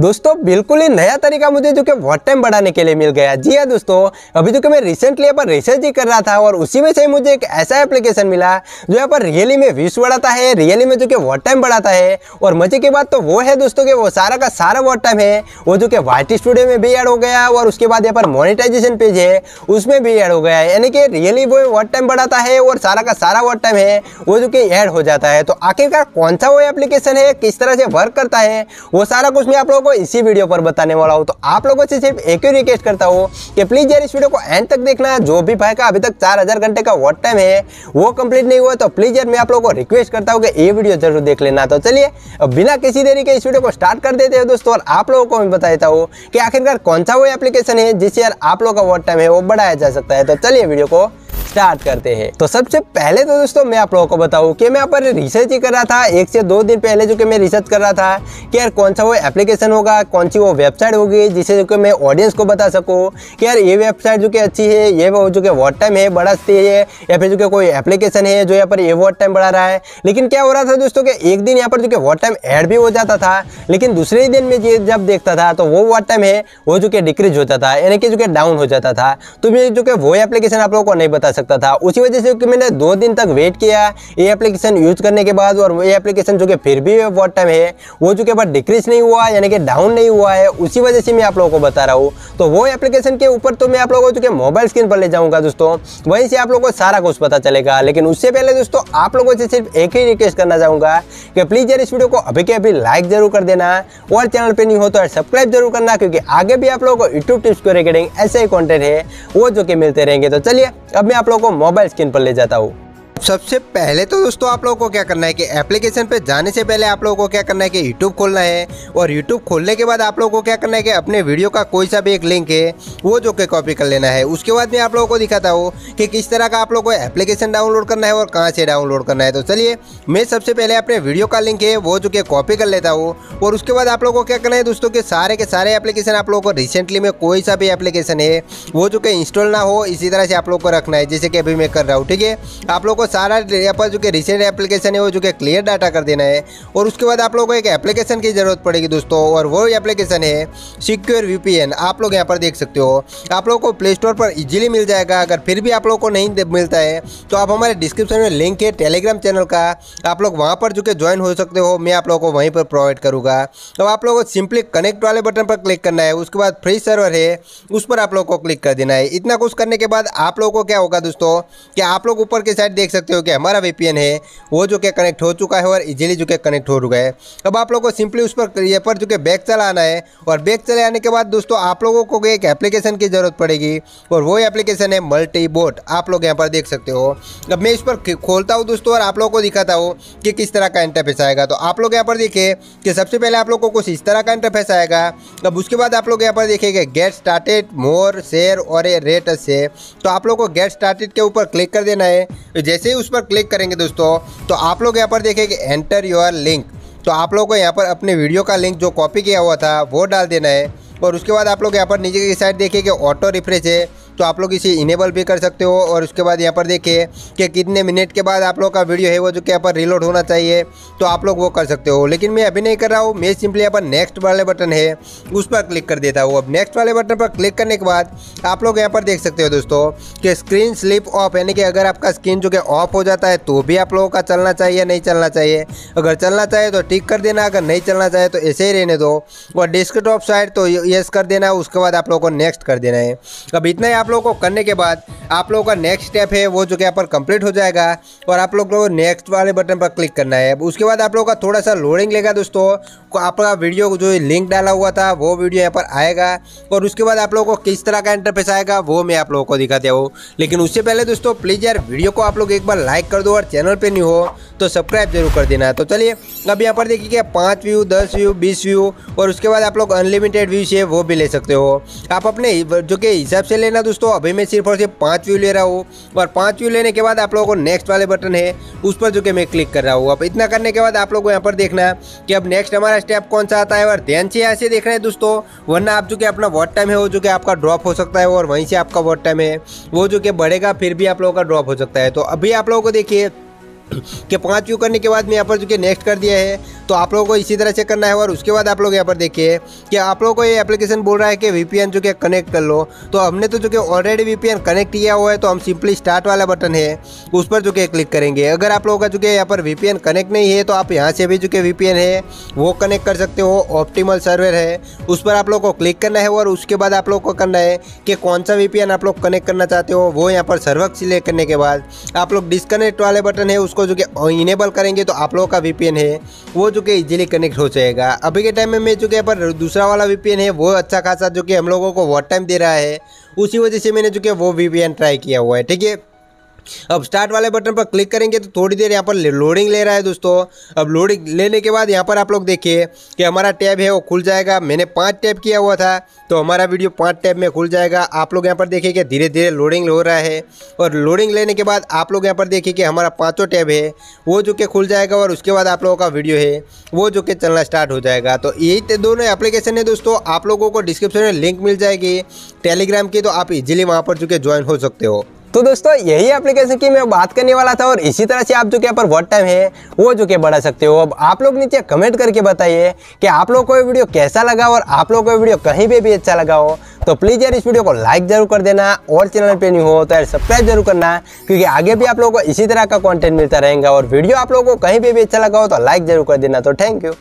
दोस्तों बिल्कुल ही नया तरीका मुझे जो कि वॉच टाइम बढ़ाने के लिए मिल गया। जी हाँ दोस्तों, अभी जो कि मैं रिसेंटली यहाँ पर रिसर्च ही कर रहा था और उसी में से मुझे एक ऐसा एप्लीकेशन मिला जो यहाँ पर रियली में व्यूज बढ़ाता है, रियली में जो कि वॉच टाइम बढ़ाता है। और मजे की बात तो वो है दोस्तों कि वो सारा का सारा वॉच टाइम है वो जो कि वाईटी स्टूडियो में भी ऐड हो गया और उसके बाद यहाँ पर मोनिटाइजेशन पेज है उसमें भी ऐड हो गया है, यानी कि रियली वो वॉच टाइम बढ़ाता है और सारा का सारा वॉच टाइम है वो जो कि ऐड हो जाता है। तो आखिरकार कौन सा वो एप्लीकेशन है, किस तरह से वर्क करता है, वो सारा कुछ मैं आप लोगों को इसी वीडियो पर बताने वाला हूं। तो आप लोगों से सिर्फ एक ही रिक्वेस्ट करता हूं कि प्लीज यार इस वीडियो को एंड तक देखना। जो भी भाई का अभी तक 4000 घंटे का वॉच टाइम है वो कंप्लीट नहीं हुआ तो प्लीज यार मैं आप लोगों को रिक्वेस्ट करता हूं कि ये वीडियो जरूर देख लेना। तो चलिए अब बिना किसी देरी के इस वीडियो को स्टार्ट कर देते हैं दोस्तों और आप लोगों को मैं बता देता हूं कि आखिरकार कौन सा वो एप्लीकेशन है जिससे यार आप लोगों का वॉच टाइम है वो बढ़ाया जा सकता है। तो चलिए वीडियो को स्टार्ट करते हैं। तो सबसे पहले तो दोस्तों मैं आप लोगों को बताऊं कि मैं यहाँ पर रिसर्च ही कर रहा था, एक से दो दिन पहले जो कि मैं रिसर्च कर रहा था कि यार कौन सा वो एप्लीकेशन होगा, कौन सी वो वेबसाइट होगी जिससे जो कि मैं ऑडियंस को बता सकूं कि यार ये वेबसाइट जो कि अच्छी है, ये वो जो कि वॉच टाइम है बढ़ाती है, या फिर जो कि कोई एप्लीकेशन है जो यहाँ पर ये वॉच टाइम बढ़ा रहा है। लेकिन क्या हो रहा था दोस्तों कि एक दिन यहाँ पर जो कि वॉच टाइम ऐड भी हो जाता था लेकिन दूसरे ही दिन में जब देखता था तो वो वॉच टाइम है वो जो कि डिक्रीज होता था, यानी कि जो कि डाउन हो जाता था। तो मैं जो कि वो एप्लीकेशन आप लोगों को नहीं बता सकता था। उसी वजह से कि मैंने 2 दिन तक वेट किया ये एप्लीकेशन यूज करने के बाद और ये एप्लीकेशन जो कि फिर भी वॉच टाइम है वो जो कि डिक्रीज नहीं हुआ, यानी कि डाउन नहीं हुआ है। उसी वजह से मैं आप लोगों को बता रहा हूँ। तो वो एप्लीकेशन के ऊपर तो मैं आप लोगों को जो कि मोबाइल स्क्रीन पर ले जाऊंगा दोस्तों, वहीं से आप लोगों को सारा कुछ पता चलेगा। लेकिन उससे पहले दोस्तों आप लोगों से सिर्फ एक ही रिक्वेस्ट करना चाहूंगा कि प्लीज यार इस वीडियो को अभी के अभी लाइक जरूर कर देना और चैनल पर नहीं हो तो सब्सक्राइब जरूर करना, क्योंकि आगे भी आप लोगों को यूट्यूब टिप्स के रिगार्डिंग ऐसे ही कॉन्टेंट है वो जो कि मिलते रहेंगे। तो चलिए अब मैं आप लोगों को मोबाइल स्क्रीन पर ले जाता हूँ। सबसे पहले तो दोस्तों आप लोगों को क्या करना है कि एप्लीकेशन पे जाने से पहले आप लोगों को क्या करना है कि YouTube खोलना है और YouTube खोलने के बाद आप लोगों को क्या करना है कि अपने वीडियो का कोई सा भी एक लिंक है वो जो कि कॉपी कर लेना है। उसके बाद मैं आप लोगों को दिखाता हूँ कि किस तरह का आप लोगों को एप्लीकेशन डाउनलोड करना है और कहाँ से डाउनलोड करना है। तो चलिए मैं सबसे पहले अपने वीडियो का लिंक है वो जो कि कॉपी कर लेता हूँ और उसके बाद आप लोगों को क्या करना है दोस्तों के सारे एप्लीकेशन आप लोगों को रिसेंटली में कोई सा भी एप्लीकेशन है वो जो कि इंस्टॉल ना हो इसी तरह से आप लोगों को रखना है, जैसे कि अभी मैं कर रहा हूँ। ठीक है, आप लोगों को सारा यहाँ पर जो कि रिसेंट एप्लीकेशन है वो जो कि क्लियर डाटा कर देना है और उसके बाद आप लोगों को एक एप्लीकेशन की जरूरत पड़ेगी दोस्तों और वो एप्लीकेशन है सिक्योर वीपीएन। आप लोग यहाँ पर देख सकते हो, आप लोगों को प्ले स्टोर पर इजीली मिल जाएगा। अगर फिर भी आप लोगों को नहीं मिलता है तो आप हमारे डिस्क्रिप्शन में लिंक है टेलीग्राम चैनल का, आप लोग वहाँ पर जो कि ज्वाइन हो सकते हो, मैं आप लोगों को वहीं पर प्रोवाइड करूँगा। तो आप लोगों को सिंपली कनेक्ट वाले बटन पर क्लिक करना है, उसके बाद फ्री सर्वर है उस पर आप लोगों को क्लिक कर देना है। इतना कुछ करने के बाद आप लोगों को क्या होगा दोस्तों कि आप लोग ऊपर के साइड देख सकते हो कि हमारा वीपीएन है वो जो कि कनेक्ट हो चुका है और इजीली जो कि कनेक्ट हो चुका है। अब आप लोगों को सिंपली उस पर ये पर जो कि बैक चला आना है और बैक चले आने के बाद दोस्तों आप लोगों को एक एप्लीकेशन की जरूरत पड़ेगी और वो एप्लीकेशन है मल्टी बोट। आप लोग यहाँ पर देख सकते हो। अब मैं इस पर खोलता हूँ दोस्तों और आप लोगों को दिखाता हूँ कि किस तरह का इंटरफेस आएगा। तो आप लोग यहाँ पर देखिए कि सबसे पहले आप लोग को कुछ इस तरह का इंटरफेस आएगा। अब उसके बाद आप लोग यहाँ पर देखिए गेट स्टार्टेड मोर शेयर और ए रेट से, तो आप लोग को गेट स्टार्टेड के ऊपर क्लिक कर देना है। जैसे ही उस पर क्लिक करेंगे दोस्तों तो आप लोग यहाँ पर देखेंगे एंटर योर लिंक, तो आप लोगों को यहाँ पर अपने वीडियो का लिंक जो कॉपी किया हुआ था वो डाल देना है और उसके बाद आप लोग यहाँ पर नीचे की साइड देखिए ऑटो रिफ्रेश है तो आप लोग इसे इनेबल भी कर सकते हो। और उसके बाद यहाँ पर देखिए कि कितने मिनट के बाद आप लोग का वीडियो है वो जो कि यहाँ पर रीलोड होना चाहिए तो आप लोग वो कर सकते हो। लेकिन मैं अभी नहीं कर रहा हूँ, मैं सिंपली यहाँ पर नेक्स्ट वाले बटन है उस पर क्लिक कर देता हूँ। अब नेक्स्ट वाले बटन पर क्लिक करने के बाद आप लोग यहाँ पर देख सकते हो दोस्तों कि स्क्रीन स्लिप ऑफ, यानी कि अगर आपका स्क्रीन जो कि ऑफ हो जाता है तो भी आप लोगों का चलना चाहिए, नहीं चलना चाहिए। अगर चलना चाहिए तो टिक कर देना, अगर नहीं चलना चाहिए तो ऐसे ही रहने दो। और डेस्कटॉप साइड तो येस कर देना, उसके बाद आप लोगों को नेक्स्ट कर देना है। अब इतना आप लोगों को करने के बाद आप लोगों का नेक्स्ट स्टेप है वो जो कि यहाँ पर कंप्लीट हो जाएगा और आप लोगों को नेक्स्ट वाले बटन पर क्लिक करना है। उसके बाद आप लोगों का थोड़ा सा लोडिंग लेगा दोस्तों, आपका वीडियो जो लिंक डाला हुआ था वो वीडियो यहाँ पर आएगा और उसके बाद आप लोगों को किस तरह का इंटरफेस आएगा वो मैं आप लोगों को दिखाता हूँ। लेकिन उससे पहले दोस्तों प्लीज़ यार वीडियो को आप लोग एक बार लाइक कर दो और चैनल पर नहीं हो तो सब्सक्राइब जरूर कर देना। तो चलिए अब यहाँ पर देखिए 5 व्यू, 10 व्यू, 20 व्यू और उसके बाद आप लोग अनलिमिटेड व्यू से वो भी ले सकते हो। आप अपने जो के हिसाब से लेना दोस्तों, अभी मैं सिर्फ और सिर्फ 5 व्यू ले रहा हूँ और 5 व्यू लेने के बाद आप लोगों को नेक्स्ट वाले बटन है उस पर जो कि मैं क्लिक कर रहा हूँ। अब इतना करने के बाद आप लोगों को यहाँ पर देखना कि अब नेक्स्ट हमारा स्टेप कौन सा आता है और ध्यान से ऐसे देखना है दोस्तों, वरना आप जो कि अपना वॉच टाइम है वो जो कि आपका ड्रॉप हो सकता है और वहीं से आपका वॉच टाइम है वो जो कि बढ़ेगा फिर भी आप लोगों का ड्रॉप हो सकता है। तो अभी आप लोगों को देखिए कि 5 व्यू करने के बाद मैं यहाँ पर चूँकि नेक्स्ट कर दिया है, तो आप लोगों को इसी तरह से करना है। और उसके बाद आप लोग यहाँ पर देखिए कि आप लोगों को ये एप्लीकेशन बोल रहा है कि वीपीएन चूँकि कनेक्ट कर लो, तो हमने तो चूँकि ऑलरेडी वीपीएन कनेक्ट किया हुआ है, तो हम सिंपली स्टार्ट वाला बटन है उस पर चूँकि क्लिक करेंगे। अगर आप लोगों का चूँकि यहाँ पर वीपीएन कनेक्ट नहीं है तो आप यहाँ से भी चूँकि वीपीएन है वो कनेक्ट कर सकते हो। ऑप्टिमल सर्वर है उस पर आप लोग को क्लिक करना है और उसके बाद आप लोग को करना है कि कौन सा वीपीएन आप लोग कनेक्ट करना चाहते हो वो यहाँ पर सर्वर सिलेक्ट करने के बाद आप लोग डिस्कनेक्ट वाले बटन है उसको जो कि इनेबल करेंगे तो आप लोगों का वीपीएन है वो जो कि इजीली कनेक्ट हो जाएगा। अभी के टाइम में मैं जो कि यहाँ पर दूसरा वाला वीपीएन है वो अच्छा खासा जो कि हम लोगों को वॉच टाइम दे रहा है, उसी वजह से मैंने जो कि वो वीपीएन ट्राई किया हुआ है। ठीक है, अब स्टार्ट वाले बटन पर क्लिक करेंगे तो थोड़ी देर यहाँ पर लोडिंग ले रहा है दोस्तों। अब लोडिंग लेने के बाद यहाँ पर आप लोग देखिए कि हमारा टैब है वो खुल जाएगा। मैंने 5 टैब किया हुआ था तो हमारा वीडियो 5 टैब में खुल जाएगा। आप लोग यहाँ पर देखिए कि धीरे धीरे लोडिंग हो रहा है और लोडिंग लेने के बाद आप लोग यहाँ पर देखिए कि हमारा 5ों टैब है वो जो कि खुल जाएगा और उसके बाद आप लोगों का वीडियो है वो जो कि चलना स्टार्ट हो जाएगा। तो यही दोनों एप्लीकेशन है दोस्तों, आप लोगों को डिस्क्रिप्शन में लिंक मिल जाएगी टेलीग्राम की, तो आप इजीली वहाँ पर जो कि ज्वाइन हो सकते हो। तो दोस्तों यही एप्लीकेशन की मैं बात करने वाला था और इसी तरह से आप जो कि यहाँ पर वॉच टाइम है वो जो कि बढ़ा सकते हो। अब आप लोग नीचे कमेंट करके बताइए कि आप लोगों को ये वीडियो कैसा लगा और आप लोगों को ये वीडियो कहीं पे भी अच्छा लगा हो तो प्लीज़ यार इस वीडियो को लाइक जरूर कर देना और चैनल पे न्यू हो तो यार सब्सक्राइब जरूर करना, क्योंकि आगे भी आप लोगों को इसी तरह का कॉन्टेंट मिलता रहेगा। और वीडियो आप लोगों को कहीं पर भी अच्छा लगा हो तो लाइक जरूर कर देना। तो थैंक यू।